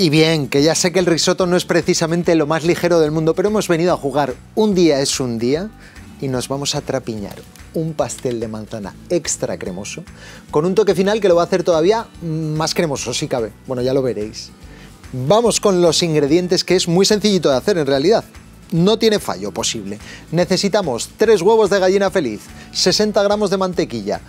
Y bien, que ya sé que el risotto no es precisamente lo más ligero del mundo, pero hemos venido a jugar un día es un día y nos vamos a trapiñar un pastel de manzana extra cremoso con un toque final que lo va a hacer todavía más cremoso, si cabe. Bueno, ya lo veréis. Vamos con los ingredientes, que es muy sencillito de hacer en realidad. No tiene fallo posible. Necesitamos 3 huevos de gallina feliz, 60 gramos de mantequilla,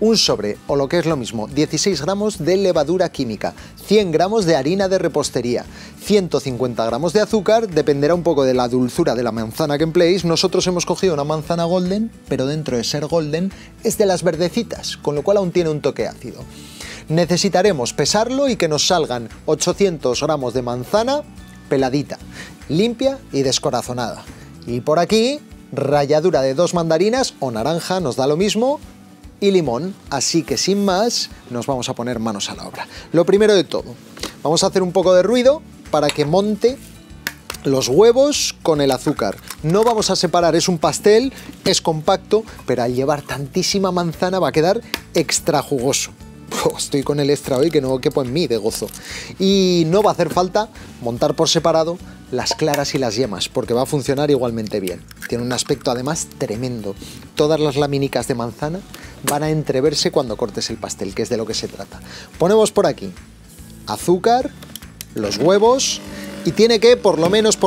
un sobre, o lo que es lo mismo, 16 gramos de levadura química, 100 gramos de harina de repostería, 150 gramos de azúcar, dependerá un poco de la dulzura de la manzana que empleéis. Nosotros hemos cogido una manzana golden, pero dentro de ser golden es de las verdecitas, con lo cual aún tiene un toque ácido. Necesitaremos pesarlo y que nos salgan 800 gramos de manzana peladita, limpia y descorazonada. Y por aquí, ralladura de 2 mandarinas o naranja, nos da lo mismo, y limón. Así que sin más, nos vamos a poner manos a la obra. Lo primero de todo, vamos a hacer un poco de ruido para que monte los huevos con el azúcar. No vamos a separar, es un pastel, es compacto, pero al llevar tantísima manzana va a quedar extra jugoso. Estoy con el extra hoy que no quepo en mí de gozo. Y no va a hacer falta montar por separado las claras y las yemas, porque va a funcionar igualmente bien. Tiene un aspecto además tremendo. Todas las laminicas de manzana van a entreverse cuando cortes el pastel, que es de lo que se trata. Ponemos por aquí azúcar, los huevos, y tiene que por lo menos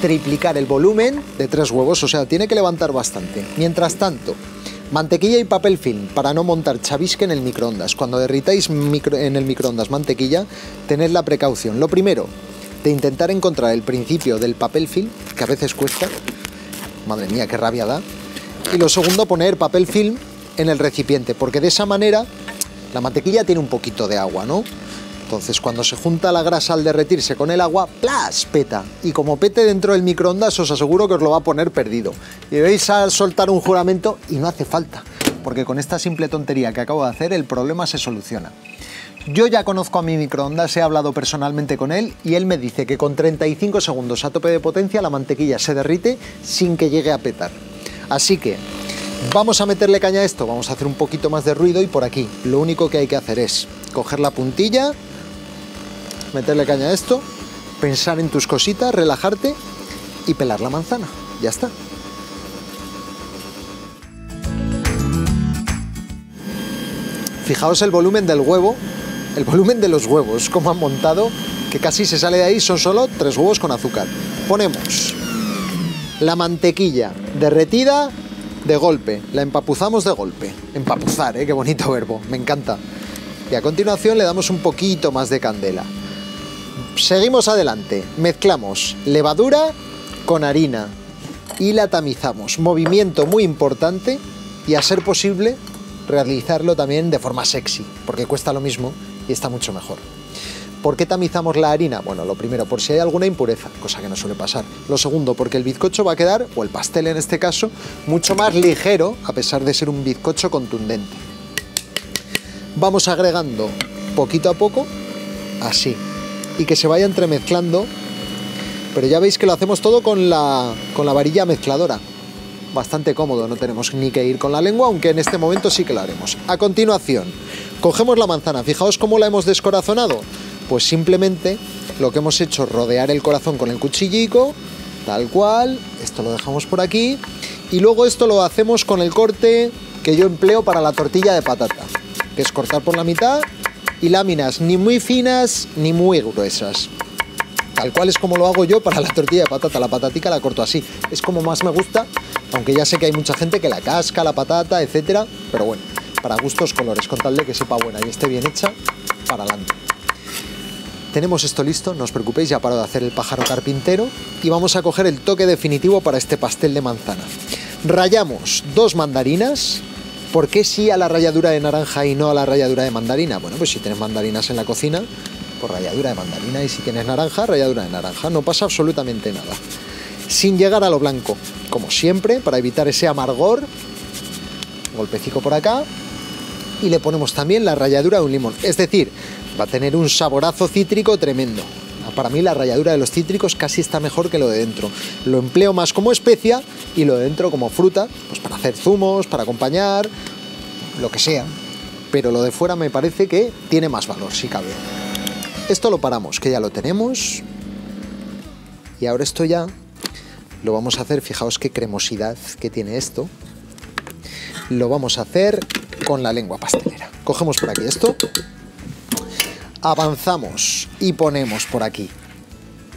triplicar el volumen de 3 huevos, o sea, tiene que levantar bastante. Mientras tanto, mantequilla y papel film para no montar chavisque en el microondas. Cuando derritáis en el microondas mantequilla, tened la precaución, lo primero, de intentar encontrar el principio del papel film, que a veces cuesta, madre mía, qué rabia da, y lo segundo, poner papel film en el recipiente, porque de esa manera la mantequilla tiene un poquito de agua, ¿no? Entonces, cuando se junta la grasa al derretirse con el agua, ¡plas!, peta. Y como pete dentro del microondas, os aseguro que os lo va a poner perdido. Y vais a soltar un juramento y no hace falta, porque con esta simple tontería que acabo de hacer, el problema se soluciona. Yo ya conozco a mi microondas, he hablado personalmente con él, y él me dice que con 35 segundos a tope de potencia la mantequilla se derrite sin que llegue a petar. Así que vamos a meterle caña a esto, vamos a hacer un poquito más de ruido, y por aquí lo único que hay que hacer es coger la puntilla, meterle caña a esto, pensar en tus cositas, relajarte y pelar la manzana. Ya está. Fijaos el volumen del huevo, el volumen de los huevos, como han montado, que casi se sale de ahí, son solo 3 huevos con azúcar. Ponemos la mantequilla derretida de golpe, la empapuzamos de golpe. Empapuzar, qué bonito verbo, me encanta. Y a continuación le damos un poquito más de candela. Seguimos adelante, mezclamos levadura con harina y la tamizamos. Movimiento muy importante, y a ser posible realizarlo también de forma sexy, porque cuesta lo mismo y está mucho mejor. ¿Por qué tamizamos la harina? Bueno, lo primero, por si hay alguna impureza, cosa que no suele pasar. Lo segundo, porque el bizcocho va a quedar, o el pastel en este caso, mucho más ligero, a pesar de ser un bizcocho contundente. Vamos agregando poquito a poco, así, y que se vaya entremezclando, pero ya veis que lo hacemos todo con la varilla mezcladora. Bastante cómodo, no tenemos ni que ir con la lengua, aunque en este momento sí que lo haremos. A continuación, cogemos la manzana, fijaos cómo la hemos descorazonado, pues simplemente lo que hemos hecho es rodear el corazón con el cuchillico, tal cual, esto lo dejamos por aquí, y luego esto lo hacemos con el corte que yo empleo para la tortilla de patata, que es cortar por la mitad, y láminas ni muy finas ni muy gruesas. Tal cual es como lo hago yo para la tortilla de patata. La patatica la corto así, es como más me gusta, aunque ya sé que hay mucha gente que la casca, la patata, etcétera, pero bueno, para gustos colores, con tal de que sepa buena y esté bien hecha, para adelante. Tenemos esto listo, no os preocupéis, ya paro de hacer el pájaro carpintero, y vamos a coger el toque definitivo para este pastel de manzana. Rallamos 2 mandarinas. ¿Por qué sí a la ralladura de naranja y no a la ralladura de mandarina? Bueno, pues si tienes mandarinas en la cocina, pues ralladura de mandarina, y si tienes naranja, ralladura de naranja. No pasa absolutamente nada. Sin llegar a lo blanco, como siempre, para evitar ese amargor, golpecico por acá, y le ponemos también la ralladura de un limón. Es decir, va a tener un saborazo cítrico tremendo. Para mí la ralladura de los cítricos casi está mejor que lo de dentro. Lo empleo más como especia y lo de dentro como fruta, pues para hacer zumos, para acompañar, lo que sea. Pero lo de fuera me parece que tiene más valor, si cabe. Esto lo paramos, que ya lo tenemos. Y ahora esto ya lo vamos a hacer, fijaos qué cremosidad que tiene esto. Lo vamos a hacer con la lengua pastelera. Cogemos por aquí esto, avanzamos y ponemos por aquí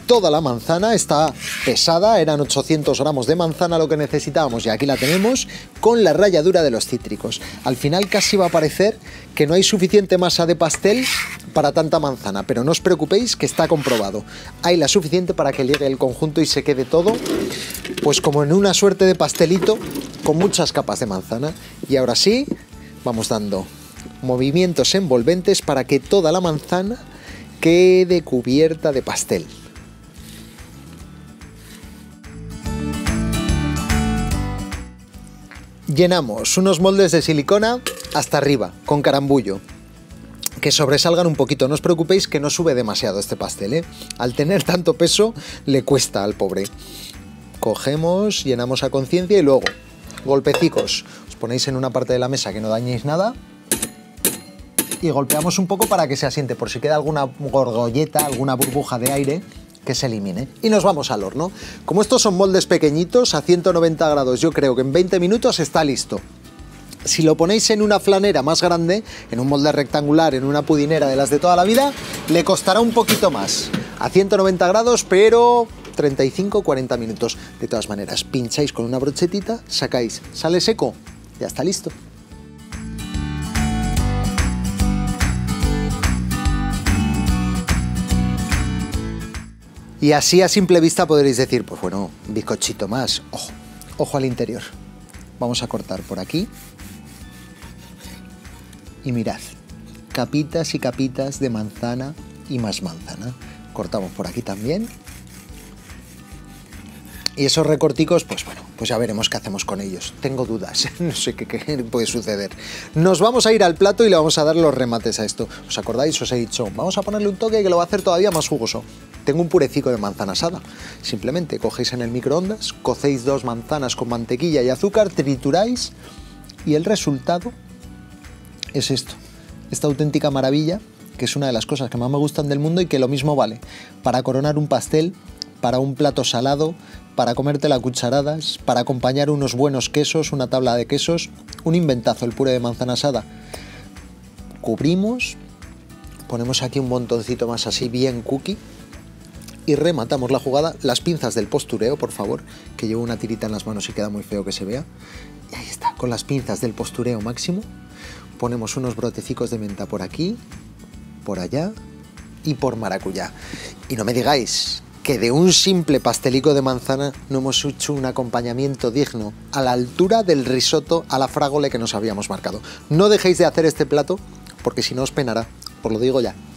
toda la manzana. Está pesada, eran 800 gramos de manzana lo que necesitábamos y aquí la tenemos con la ralladura de los cítricos. Al final casi va a parecer que no hay suficiente masa de pastel para tanta manzana, pero no os preocupéis que está comprobado. Hay la suficiente para que llegue el conjunto y se quede todo pues como en una suerte de pastelito con muchas capas de manzana. Y ahora sí, vamos dando movimientos envolventes para que toda la manzana quede cubierta de pastel. Llenamos unos moldes de silicona hasta arriba, con carambullo, que sobresalgan un poquito. No os preocupéis que no sube demasiado este pastel, ¿eh? Al tener tanto peso, le cuesta al pobre. Cogemos, llenamos a conciencia y luego, golpecicos. Os ponéis en una parte de la mesa que no dañéis nada y golpeamos un poco para que se asiente, por si queda alguna gorgolleta, alguna burbuja de aire, que se elimine. Y nos vamos al horno. Como estos son moldes pequeñitos, a 190 grados, yo creo que en 20 minutos está listo. Si lo ponéis en una flanera más grande, en un molde rectangular, en una pudinera de las de toda la vida, le costará un poquito más. A 190 grados, pero 35-40 minutos. De todas maneras, pincháis con una brochetita, sacáis, sale seco, ya está listo. Y así a simple vista podréis decir, pues bueno, un bizcochito más. Ojo, ojo al interior. Vamos a cortar por aquí. Y mirad, capitas y capitas de manzana y más manzana. Cortamos por aquí también. Y esos recorticos, pues bueno, pues ya veremos qué hacemos con ellos. Tengo dudas, no sé qué puede suceder. Nos vamos a ir al plato y le vamos a dar los remates a esto. ¿Os acordáis? Os he dicho, vamos a ponerle un toque que lo va a hacer todavía más jugoso. Tengo un purecico de manzana asada. Simplemente cogéis en el microondas, cocéis dos manzanas con mantequilla y azúcar, trituráis y el resultado es esto. Esta auténtica maravilla, que es una de las cosas que más me gustan del mundo y que lo mismo vale para coronar un pastel, para un plato salado, para comértela a cucharadas, para acompañar unos buenos quesos, una tabla de quesos, un inventazo el puré de manzana asada. Cubrimos, ponemos aquí un montoncito más así bien cookie y rematamos la jugada. Las pinzas del postureo, por favor, que llevo una tirita en las manos y queda muy feo que se vea. Y ahí está, con las pinzas del postureo máximo, ponemos unos brotecicos de menta por aquí, por allá y por maracuyá. Y no me digáis que de un simple pastelico de manzana no hemos hecho un acompañamiento digno a la altura del risotto a la fragole que nos habíamos marcado. No dejéis de hacer este plato porque si no os penará, os lo digo ya.